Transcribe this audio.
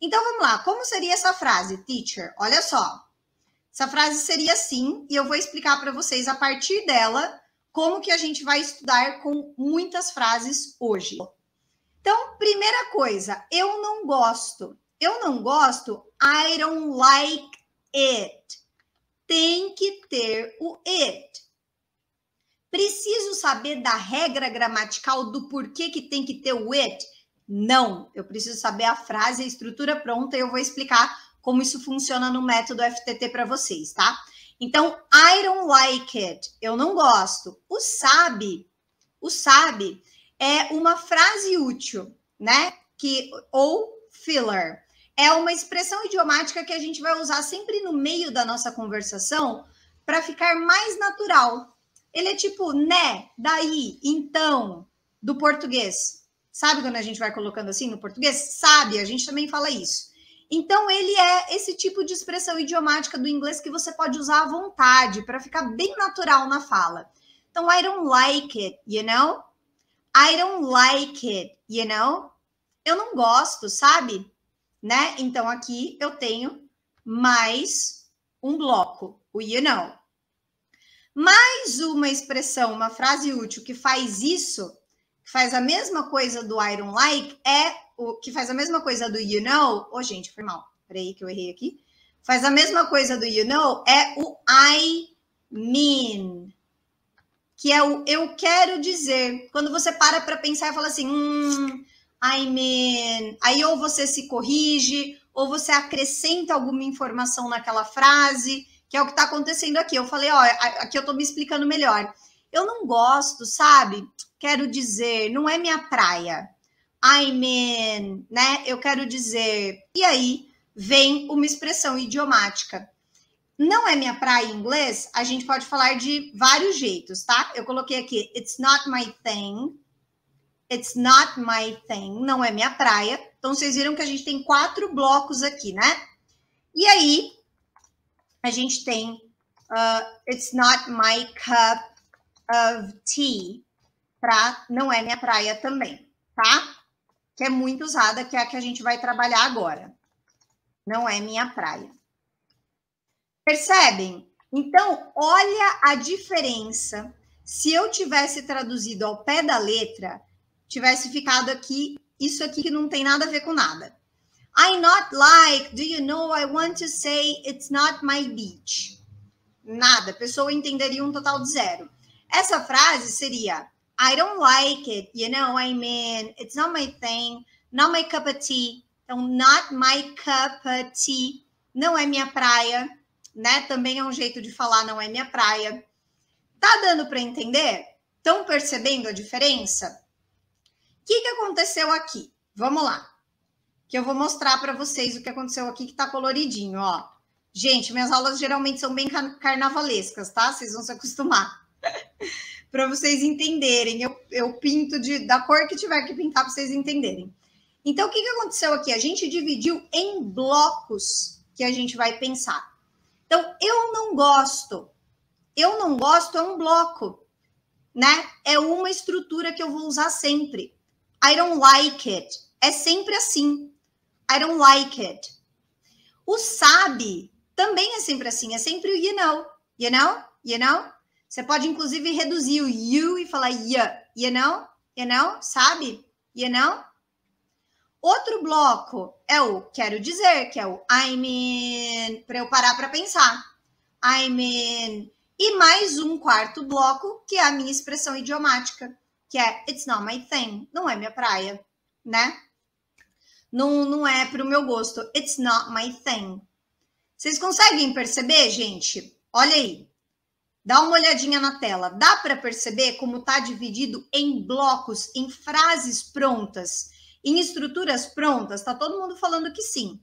Então, vamos lá. Como seria essa frase, teacher? Olha só. Essa frase seria assim, e eu vou explicar para vocês, a partir dela, como que a gente vai estudar com muitas frases hoje. Então, primeira coisa, eu não gosto. Eu não gosto, I don't like it. Tem que ter o it. Preciso saber da regra gramatical do porquê que tem que ter o it? Não, eu preciso saber a frase, a estrutura pronta, e eu vou explicar como isso funciona no método FTT para vocês, tá? Então, I don't like it, eu não gosto. O sabe é uma frase útil, né? Que, ou filler. É uma expressão idiomática que a gente vai usar sempre no meio da nossa conversação para ficar mais natural. Ele é tipo, né, daí, então, do português. Sabe quando a gente vai colocando assim no português? Sabe, a gente também fala isso. Então, ele é esse tipo de expressão idiomática do inglês que você pode usar à vontade para ficar bem natural na fala. Então, I don't like it, you know? I don't like it, you know? Eu não gosto, sabe? Né? Então, aqui eu tenho mais um bloco, o you know. Mais uma expressão, uma frase útil que faz isso, que faz a mesma coisa do I don't like, é o que faz a mesma coisa do you know. Oh, gente, foi mal. Peraí que eu errei aqui. Faz a mesma coisa do you know, é o I mean, que é o eu quero dizer. Quando você para pensar e fala assim, I mean, aí ou você se corrige, ou você acrescenta alguma informação naquela frase, que é o que está acontecendo aqui. Eu falei, ó, aqui eu estou me explicando melhor. Eu não gosto, sabe? Quero dizer, não é minha praia. I mean, né? Eu quero dizer. E aí vem uma expressão idiomática. Não é minha praia em inglês, a gente pode falar de vários jeitos, tá? Eu coloquei aqui, it's not my thing. It's not my thing. Não é minha praia. Então, vocês viram que a gente tem 4 blocos aqui, né? E aí a gente tem it's not my cup of tea, pra não é minha praia também, tá? Que é muito usada, que é a que a gente vai trabalhar agora. Não é minha praia. Percebem? Então, olha a diferença. Se eu tivesse traduzido ao pé da letra, tivesse ficado aqui, isso aqui que não tem nada a ver com nada. I not like, do you know, I want to say, it's not my beach. Nada, a pessoa entenderia um total de 0. Essa frase seria, I don't like it, you know, I mean, it's not my thing, not my cup of tea. Então, not my cup of tea, não é minha praia, né? Também é um jeito de falar, não é minha praia. Tá dando para entender? Estão percebendo a diferença? O que aconteceu aqui? Vamos lá. Que eu vou mostrar para vocês o que aconteceu aqui, que tá coloridinho, ó. Gente, minhas aulas geralmente são bem carnavalescas, tá? Vocês vão se acostumar. Para vocês entenderem. Eu pinto da cor que tiver que pintar para vocês entenderem. Então, o que aconteceu aqui? A gente dividiu em blocos que a gente vai pensar. Então, eu não gosto. Eu não gosto é um bloco, né? É uma estrutura que eu vou usar sempre. I don't like it. É sempre assim. I don't like it. O sabe também é sempre assim. É sempre o you know. You know? You know? Você pode, inclusive, reduzir o you e falar yeah. You know? You know? Sabe? You know? Outro bloco é o quero dizer, que é o I mean, para eu parar para pensar. I mean. E mais um quarto bloco, que é a minha expressão idiomática, que é it's not my thing. Não é minha praia, né? Não é pro meu gosto. It's not my thing. Vocês conseguem perceber, gente? Olha aí. Dá uma olhadinha na tela. Dá para perceber como tá dividido em blocos, em frases prontas, em estruturas prontas? Tá todo mundo falando que sim.